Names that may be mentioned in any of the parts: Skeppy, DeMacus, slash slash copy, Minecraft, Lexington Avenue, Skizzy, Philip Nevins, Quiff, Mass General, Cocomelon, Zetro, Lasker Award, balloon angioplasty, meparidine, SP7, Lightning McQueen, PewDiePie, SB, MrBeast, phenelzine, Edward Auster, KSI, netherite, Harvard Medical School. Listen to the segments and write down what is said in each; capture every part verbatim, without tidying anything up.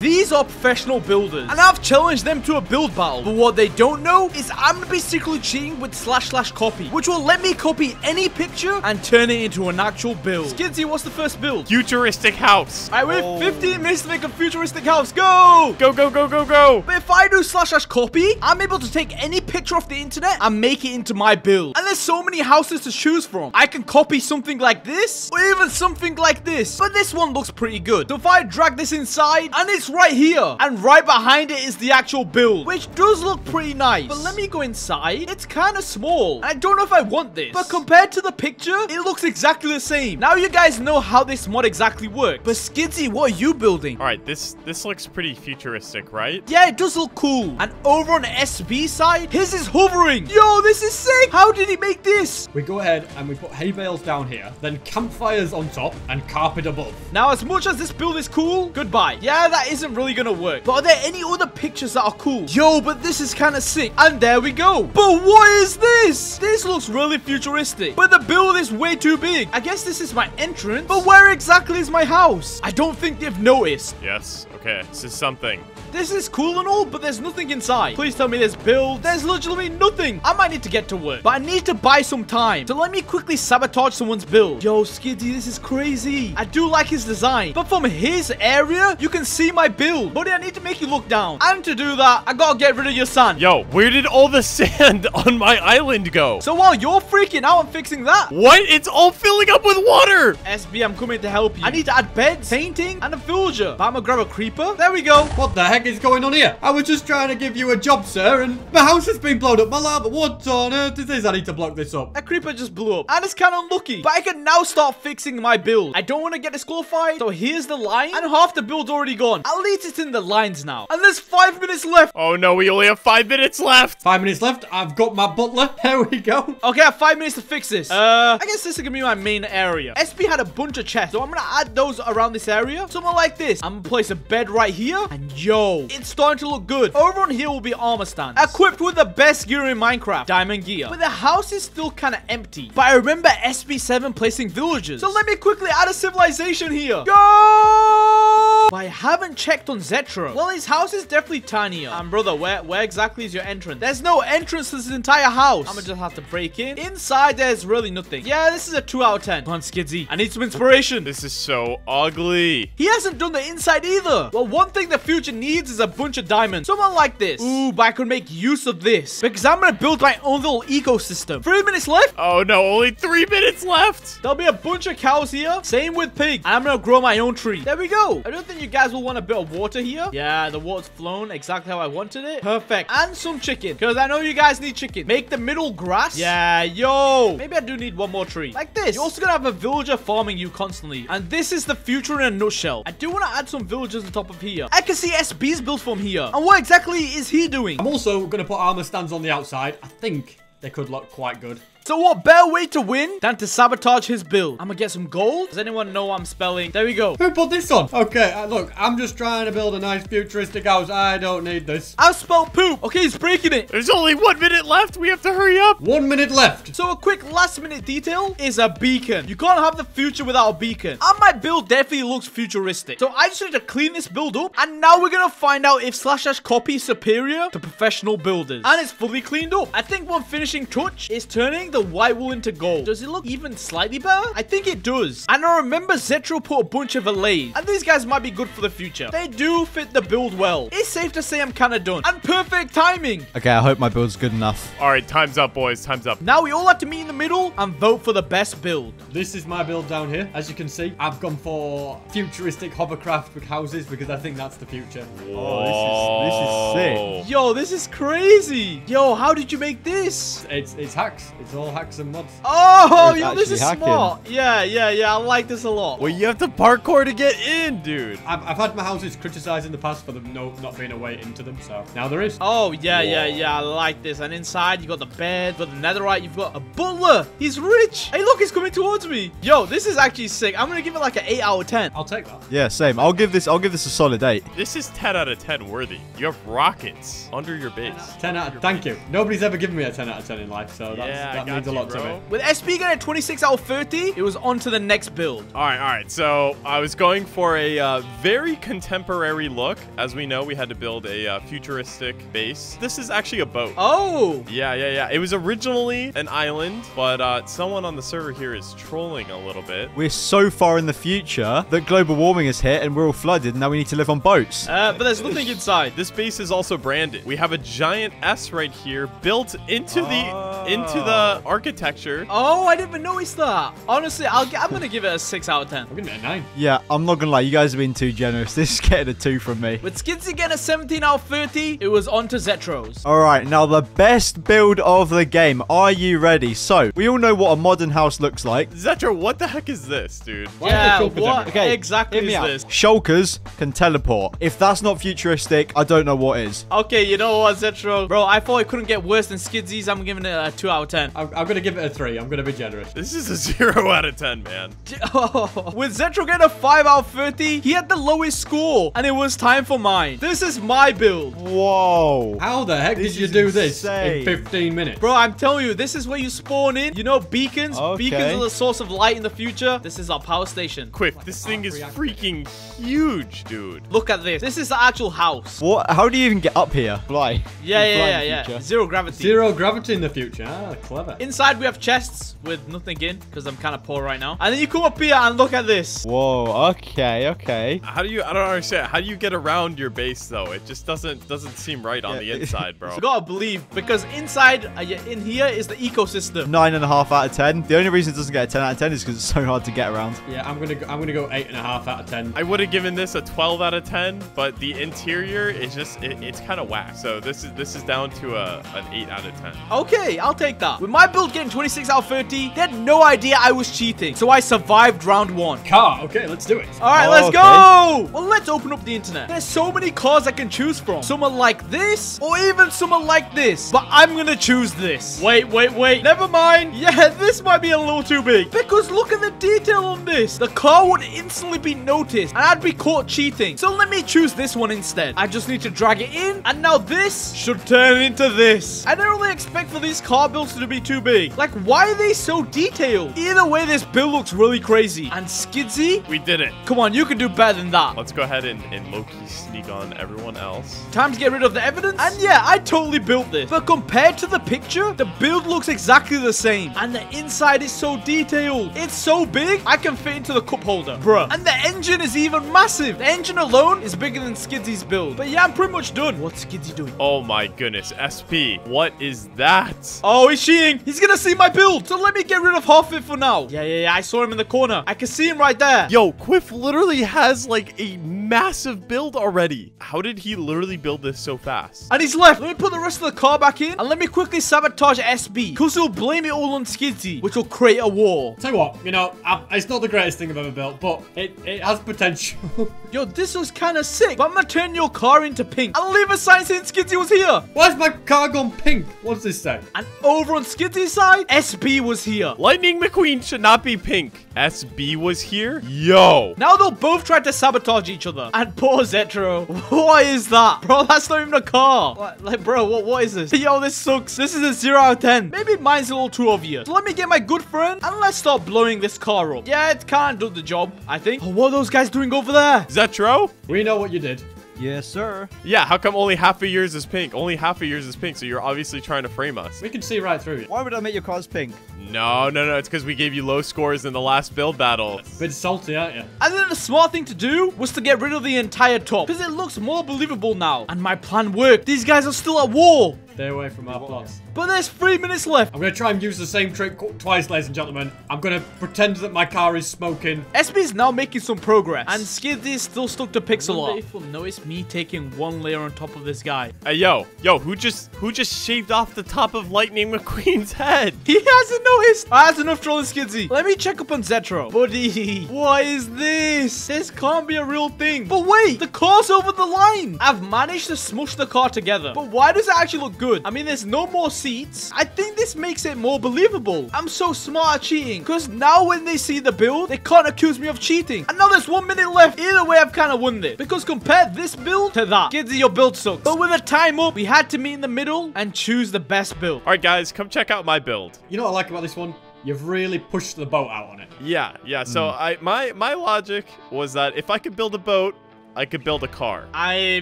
These are professional builders, and I've challenged them to a build battle. But what they don't know is I'm gonna be secretly cheating with slash slash copy, which will let me copy any picture and turn it into an actual build. Skizzy, what's the first build? Futuristic house. All right, we have fifteen minutes to make a futuristic house. Go! Go, go, go, go, go. But if I do slash slash copy, I'm able to take any picture off the internet and make it into my build. And there's so many houses to choose from. I can copy something like this, or even something like this. But this one looks pretty good. So if I drag this inside, and it's right here, and right behind it is the actual build, which does look pretty nice. But let me go inside. It's kind of small. I don't know if I want this, but compared to the picture, it looks exactly the same. Now you guys know how this mod exactly works. But Skizzy, what are you building? All right, this this looks pretty futuristic, right? Yeah, it does look cool. And over on the S B side, his is hovering. Yo, this is sick. How did he make this? We go ahead and we put hay bales down here, then campfires on top and carpet above. Now, as much as this build is cool, goodbye. Yeah, that is isn't really gonna work. But are there any other pictures that are cool? Yo, but this is kind of sick. And there we go. But what is this? This looks really futuristic, but the build is way too big. I guess this is my entrance, but where exactly is my house? I don't think they've noticed. Yes, okay, this is something. This is cool and all, but there's nothing inside. Please tell me this build. There's literally nothing. I might need to get to work, but I need to buy some time. So let me quickly sabotage someone's build. Yo, Skizzy, this is crazy. I do like his design, but from his area, you can see my build. Buddy, I need to make you look down. And to do that, I gotta get rid of your sand. Yo, where did all the sand on my island go? So while you're freaking out and fixing that. What? It's all filling up with water. S B, I'm coming to help you. I need to add beds, painting, and a villager. But I'm gonna grab a creeper. There we go. What the heck? What is going on here? I was just trying to give you a job, sir, and my house has been blown up. My lava. What on earth is this? I need to block this up. A creeper just blew up, and it's kind of unlucky. But I can now start fixing my build. I don't want to get disqualified, so here's the line, and half the build's already gone. At least it's in the lines now. And there's five minutes left. Oh no, we only have five minutes left. Five minutes left. I've got my butler. There we go. Okay, I have five minutes to fix this. Uh, I guess this is gonna be my main area. S P had a bunch of chests, so I'm gonna add those around this area. Somewhere like this. I'm gonna place a bed right here, and yo. It's starting to look good. Over on here will be armor stands, equipped with the best gear in Minecraft, diamond gear. But the house is still kind of empty. But I remember S P seven placing villagers. So let me quickly add a civilization here. Go! But I haven't checked on Zetro. Well, his house is definitely tinier. And brother, where, where exactly is your entrance? There's no entrance to this entire house. I'm gonna just have to break in. Inside, there's really nothing. Yeah, this is a two out of ten. Come on, Skizzy. I need some inspiration. This is so ugly. He hasn't done the inside either. Well, one thing the future needs is a bunch of diamonds. Someone like this. Ooh, but I could make use of this because I'm gonna build my own little ecosystem. Three minutes left. Oh no, only three minutes left. There'll be a bunch of cows here. Same with pigs. And I'm gonna grow my own tree. There we go. I don't think you guys will want a bit of water here. Yeah, the water's flown exactly how I wanted it. Perfect. And some chicken because I know you guys need chicken. Make the middle grass. Yeah, yo. Maybe I do need one more tree like this. You're also gonna have a villager farming you constantly. And this is the future in a nutshell. I do want to add some villagers on top of here. I can see S B built from here. And what exactly is he doing? I'm also going to put armor stands on the outside. I think they could look quite good. So what better way to win than to sabotage his build? I'm gonna get some gold. Does anyone know what I'm spelling? There we go. Who put this on? Okay, uh, look, I'm just trying to build a nice futuristic house. I don't need this. I'll spell poop. Okay, he's breaking it. There's only one minute left. We have to hurry up. One minute left. So a quick last minute detail is a beacon. You can't have the future without a beacon. And my build definitely looks futuristic. So I just need to clean this build up. And now we're gonna find out if slash slash copy is superior to professional builders. And it's fully cleaned up. I think one finishing touch is turning the the white wool into gold. Does it look even slightly better? I think it does. And I remember Zetro put a bunch of allays. And these guys might be good for the future. They do fit the build well. It's safe to say I'm kind of done. And perfect timing. Okay, I hope my build's good enough. All right, time's up, boys. Time's up. Now we all have to meet in the middle and vote for the best build. This is my build down here. As you can see, I've gone for futuristic hovercraft with houses because I think that's the future. Whoa. Oh, this is, this is sick. Yo, this is crazy. Yo, how did you make this? It's, it's hacks. It's all hacks and mods. Oh, yo, this is hacking. Smart. Yeah, yeah, yeah. I like this a lot. Well, you have to parkour to get in, dude. I've, I've had my houses criticized in the past for them no, not being a way into them, so now there is. Oh, yeah, Whoa. yeah, yeah. I like this. And inside, you got the bed. For the netherite, you've got a butler. He's rich. Hey, look, he's coming towards me. Yo, this is actually sick. I'm going to give it like an eight out of ten. I'll take that. Yeah, same. I'll give this I'll give this a solid eight. This is ten out of ten worthy. You have rockets under your base. ten out of ten. Thank you. Nobody's ever given me a ten out of ten in life, so yeah, that's... That means a lot to me. With S B going at twenty-six out of thirty, it was on to the next build. All right, all right. So I was going for a uh, very contemporary look. As we know, we had to build a uh, futuristic base. This is actually a boat. Oh. Yeah, yeah, yeah. It was originally an island, but uh, someone on the server here is trolling a little bit. We're so far in the future that global warming is hit and we're all flooded. And now we need to live on boats. Uh, but there's nothing inside. This base is also branded. We have a giant S right here built into oh. the into the architecture. Oh, I didn't even notice that. Honestly, I'll, I'm going to give it a six out of ten. I'm going to give it a nine. Yeah, I'm not going to lie. You guys have been too generous. This is getting a two from me. With Skizzy again at seventeen out of thirty, it was on to Zetro's. All right, now the best build of the game. Are you ready? So, we all know what a modern house looks like. Zetro, what the heck is this, dude? Why yeah, what okay, exactly is out. this? Shulkers can teleport. If that's not futuristic, I don't know what is. Okay, you know what, Zetro? Bro, I thought it couldn't get worse than Skizzy's. I'm giving it a two out of ten. I'm, I'm going to give it a three. I'm going to be generous. This is a zero out of ten, man. Oh. With Zetro getting a five out of thirty, he had the lowest score, and it was time for mine. This is my build. Whoa. How the heck this did you do insane. this in fifteen minutes? Bro, I'm telling you, this is where you spawn in. You know, beacons. Okay. Beacons are the source of light in the future. This is our power station. Quick, this thing is freaking huge, dude. Look at this. This is the actual house. What? How do you even get up here? Fly. Yeah, yeah, fly yeah, yeah. Zero gravity. Zero gravity in the future. Ah, clever. Inside, we have chests with nothing in because I'm kind of poor right now. And then you come up here and look at this. Whoa. Okay, okay. How do you, I don't understand. How do you get around your base, though? It just doesn't doesn't seem right on yeah. the inside, bro. You gotta believe because inside, uh, in here is the ecosystem. Nine and a half out of ten. The only reason it doesn't get a ten out of ten is because it's so hard to get around. Yeah, I'm going to I'm gonna go eight and a half out of ten. I would have given this a twelve out of ten, but the interior is just, it, it's kind of whack. So this is this is down to a, an eight out of ten. Okay, I'll take that. With my build getting twenty-six out of thirty, they had no idea I was cheating. So I survived round one. Car, okay, let's do it. All right, oh, let's okay. go. Well, let's open up the internet. There's so many cars I can choose from. Someone like this or even someone like this. But I'm going to choose this. Wait, wait, wait. Never mind. Yeah, this might be a little too big. Because look at the detail on this. The car would instantly be noticed and I'd be caught cheating. So let me choose this one instead. I just need to drag it in. And now this should turn into this. I don't really expect for these car builds to be too big. Like, why are they so detailed? Either way, this build looks really crazy. And Skizzy, we did it. Come on, you can do better than that. Let's go ahead and, and low-key sneak on everyone else. Time to get rid of the evidence. And yeah, I totally built this. But compared to the picture, the build looks exactly the same. And the inside is so detailed. It's so big, I can fit into the cup holder. Bruh. And the engine is even massive. The engine alone is bigger than Skizzy's build. But yeah, I'm pretty much done. What's Skizzy doing? Oh my goodness. S P, what is that? Oh, he's cheating. He's gonna see my build. So let me get rid of half it for now. Yeah, yeah, yeah. I saw him in the corner. I can see him right there. Yo, Quiff literally has like a massive build already. How did he literally build this so fast? And he's left. Let me put the rest of the car back in and let me quickly sabotage S B because he'll blame it all on Skizzy, which will create a war. Tell you what, you know, I, it's not the greatest thing I've ever built, but it, it has potential. Yo, this was kind of sick, but I'm gonna turn your car into pink. I'll leave a sign saying Skizzy was here. Why's my car gone pink? What's this say? And over on Skizzy's side, S B was here. Lightning McQueen should not be pink. S B was here? Yo. Now they'll both try to sabotage each other. And poor Zetro. What is that? Bro, that's not even a car. What? Like, bro, what, what is this? Yo, this sucks. This is a zero out of ten. Maybe mine's a little too obvious. So let me get my good friend and let's start blowing this car up. Yeah, it can't do the job, I think. Oh, what are those guys doing over there? Zetro? We know what you did. Yes, sir. Yeah, how come only half of yours is pink? Only half of yours is pink, so you're obviously trying to frame us. We can see right through it. Why would I make your cars pink? No, no, no. It's because we gave you low scores in the last build battle. A bit salty, aren't you? And then the smart thing to do was to get rid of the entire top because it looks more believable now. And my plan worked. These guys are still at war. Stay away from our plots. But there's three minutes left. I'm going to try and use the same trick twice, ladies and gentlemen. I'm going to pretend that my car is smoking. S B's now making some progress. And Skizzy is still stuck to pixel art. If you'll notice me taking one layer on top of this guy. Hey, yo. Yo, who just who just shaved off the top of Lightning McQueen's head? He hasn't noticed. Oh, that's enough trolling Skizzy. Let me check up on Zetro. Buddy, what is this? This can't be a real thing. But wait, the car's over the line. I've managed to smush the car together. But why does it actually look good? I mean, there's no more seats, I think this makes it more believable. I'm so smart at cheating, because now when they see the build, they can't accuse me of cheating. And now there's one minute left. Either way, I've kind of won this, because compare this build to that. Skizzy, your build sucks. But with a time up, we had to meet in the middle and choose the best build. All right, guys, come check out my build. You know what I like about this one? You've really pushed the boat out on it. Yeah, yeah. So mm. I, my, my logic was that if I could build a boat, I could build a car. I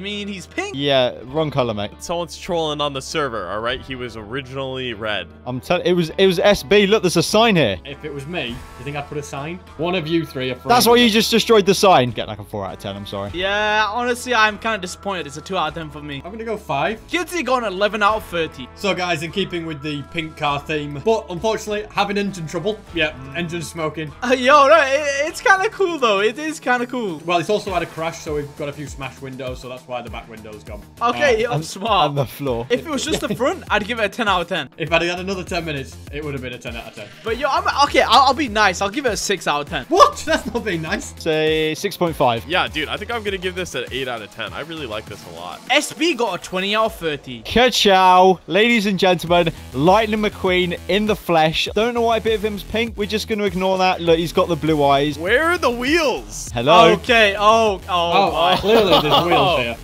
mean, he's pink. Yeah, wrong color, mate. Someone's trolling on the server, all right? He was originally red. I'm telling, it was it was S B. Look, there's a sign here. If it was me, you think I'd put a sign? One of you three are friends. That's why you just destroyed the sign. Get like a four out of ten, I'm sorry. Yeah, honestly, I'm kind of disappointed. It's a two out of ten for me. I'm going to go five. Skizzy got an eleven out of thirty. So, guys, in keeping with the pink car theme, but unfortunately, having engine trouble. Yeah, engine smoking. Uh, yo, no, it, it's kind of cool, though. It is kind of cool. Well, it's also had a crash, so we We've got a few smashed windows, so that's why the back window's gone. Okay, uh, I'm smart. On the floor. If it was just the front, I'd give it a ten out of ten. If I'd had another ten minutes, it would have been a ten out of ten. But yo, I'm okay. I'll, I'll be nice. I'll give it a six out of ten. What? That's not being nice. Say six point five. Yeah, dude, I think I'm gonna give this an eight out of ten. I really like this a lot. S B got a twenty out of thirty. Ka-chow. Ladies and gentlemen, Lightning McQueen in the flesh. Don't know why a bit of him's pink. We're just gonna ignore that. Look, he's got the blue eyes. Where are the wheels? Hello. Okay. Oh. Oh. oh. Oh, clearly there's wheels here.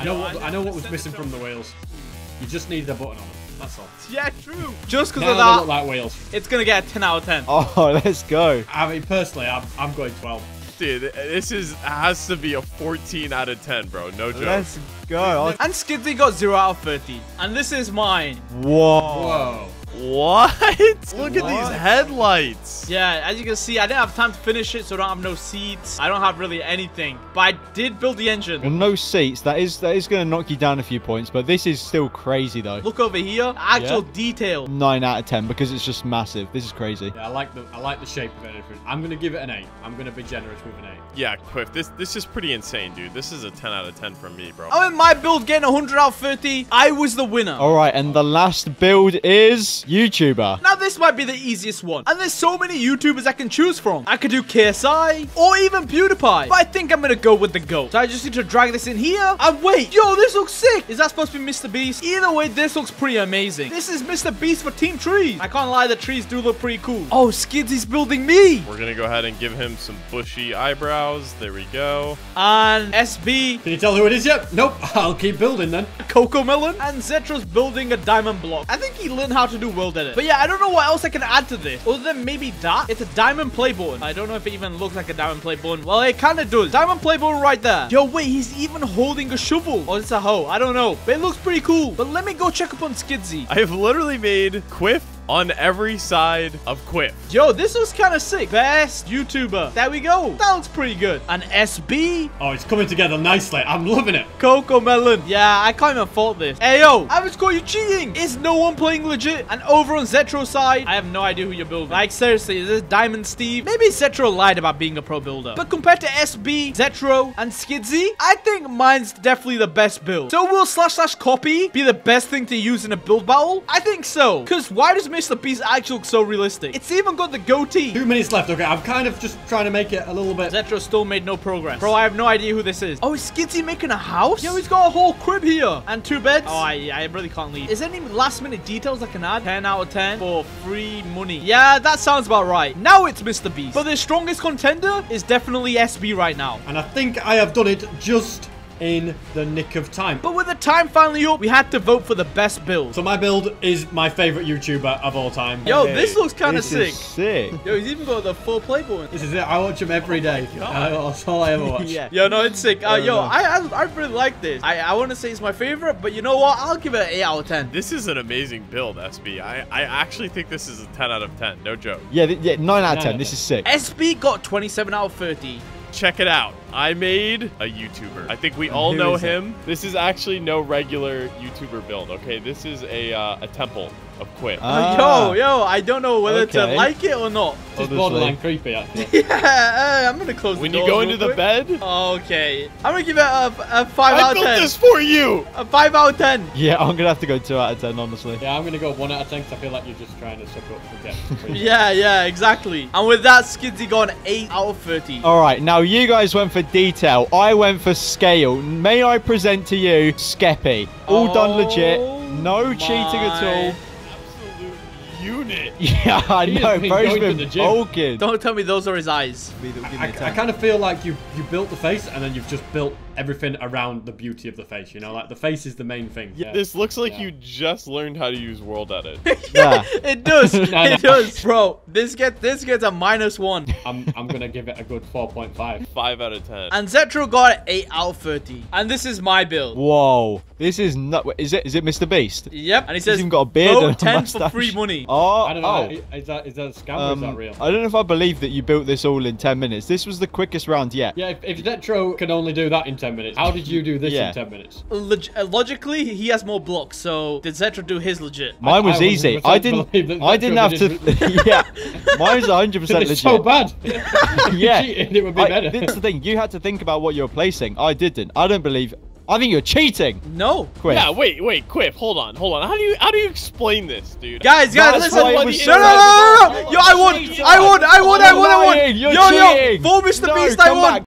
I know what, I know what was missing from the wheels. You just needed a button on them. That's all. Yeah, true. Just because of that, they look like wheels. It's going to get a ten out of ten. Oh, let's go. I mean, personally, I'm, I'm going twelve. Dude, this is has to be a fourteen out of ten, bro. No joke. Let's go. And Skizzy got zero out of thirty. And this is mine. Whoa. Whoa. What? Look what? At these headlights. Yeah, as you can see, I didn't have time to finish it, so I don't have no seats. I don't have really anything, but I did build the engine. Well, no seats. That is that is going to knock you down a few points, but this is still crazy, though. Look over here. Actual yeah. detail. nine out of ten, because it's just massive. This is crazy. Yeah, I like the I like the shape of it. I'm going to give it an eight. I'm going to be generous with an eight. Yeah, Quiff, this, this is pretty insane, dude. This is a ten out of ten from me, bro. I'm in my build getting one hundred out of thirty. I was the winner. All right, and the last build is... YouTuber. Now this might be the easiest one, and there's so many YouTubers I can choose from. I could do K S I or even PewDiePie, but I think I'm gonna go with the GOAT. So I just need to drag this in here and wait. Yo, this looks sick. Is that supposed to be MrBeast? Either way, this looks pretty amazing. This is MrBeast for Team Trees. I can't lie, the trees do look pretty cool. Oh, Skizzy's building me. We're gonna go ahead and give him some bushy eyebrows. There we go. And S B. Can you tell who it is yet? Nope. I'll keep building then. Cocomelon and Zetro's building a diamond block. I think he learned how to do world edit. But yeah, I don't know what else I can add to this other than maybe that. It's a diamond play button. I don't know if it even looks like a diamond play button. Well, it kind of does. Diamond play button right there. Yo, wait, he's even holding a shovel. Or it's a hoe. I don't know. But it looks pretty cool. But let me go check up on Skizzy. I have literally made Quiff on every side of Quiff. Yo, this was kind of sick. Best YouTuber. There we go. That looks pretty good. And S B. Oh, it's coming together nicely. I'm loving it. Cocomelon. Yeah, I can't even fault this. Hey, yo, I was caught you cheating. Is no one playing legit? And over on Zetro's side, I have no idea who you're building. Like, seriously, is this Diamond Steve? Maybe Zetro lied about being a pro builder. But compared to S B, Zetro, and Skizzy, I think mine's definitely the best build. So will slash slash copy be the best thing to use in a build battle? I think so. Because why does MrBeast actually looks so realistic? It's even got the goatee. Two minutes left. Okay, I'm kind of just trying to make it a little bit. Zetro still made no progress. Bro, I have no idea who this is. Oh, is Skizzy making a house? Yo, he's got a whole crib here. And two beds. Oh, I, I really can't leave. Is there any last minute details I can add? ten out of ten for free money. Yeah, that sounds about right. Now it's MrBeast. But the strongest contender is definitely S B right now. And I think I have done it just... in the nick of time. But with the time finally up, we had to vote for the best build. So my build is my favorite YouTuber of all time. Yo, hey, this looks kind of sick. sick. Yo, he's even got the full play button. This is it. I watch him every oh day. I, that's all I ever watch. Yeah. Yo, no, it's sick. Uh, yo, I, I I really like this. I, I want to say it's my favorite, but you know what? I'll give it an eight out of ten. This is an amazing build, S B. I, I actually think this is a ten out of ten. No joke. Yeah, yeah nine out of ten. This is sick. S B got twenty-seven out of thirty. Check it out. I made a YouTuber. I think we and all know him. It? This is actually no regular YouTuber build, okay? This is a uh, a temple of Quiff. Ah. Yo, yo, I don't know whether okay. to like it or not. It's borderline creepy, actually. Yeah, uh, I'm gonna close when the door. When you go into quick. the bed? Okay. I'm gonna give it a, a five out of ten. I built this for you! A five out of ten. Yeah, I'm gonna have to go two out of ten, honestly. Yeah, I'm gonna go one out of ten, because I feel like you're just trying to suck up for depth. Yeah, yeah, exactly. And with that, Skizzy got an eight out of thirty. All right, now you guys went for detail. I went for scale. May I present to you Skeppy? All oh. done legit. No My cheating at all. Absolute unit. Yeah, I he know. Bro's been bulking. Don't tell me those are his eyes. Give me, give me I, I, I kind of feel like you you built the face and then you've just built everything around the beauty of the face. You know, like the face is the main thing. Yeah, yeah. This looks like yeah. you just learned how to use World Edit. yeah, it does. no, no. It does, bro. This get this gets a minus one. I'm I'm gonna give it a good four point five. Five out of ten. And Zetro got eight out of thirty. And this is my build. Whoa, this is not. Is it is it MrBeast? Yep. And he says he's even got a beard and a ten mustache. For free money. Oh, I don't know. Oh. Is that is that a scam um, or is that real? I don't know if I believe that you built this all in ten minutes. This was the quickest round yet. Yeah. If, if Zetro can only do that in ten minutes. How did you do this yeah. in ten minutes? Log uh, logically, he has more blocks, so did Zetro do his legit? Mine was I, I easy. I didn't. I didn't have to. yeah, mine was one hundred percent legit. It's so bad. yeah, it would be I, better. That's the thing. You had to think about what you're placing. I didn't. I don't believe. I think you're cheating. No. Quiff. Yeah, wait, wait, Quiff. Hold on, hold on. How do you how do you explain this, dude? Guys, guys, That's listen. No, no, no, no, no, no. Yo, I won. I won. I won. I won. I won. Yo, yo, for MrBeast, I won.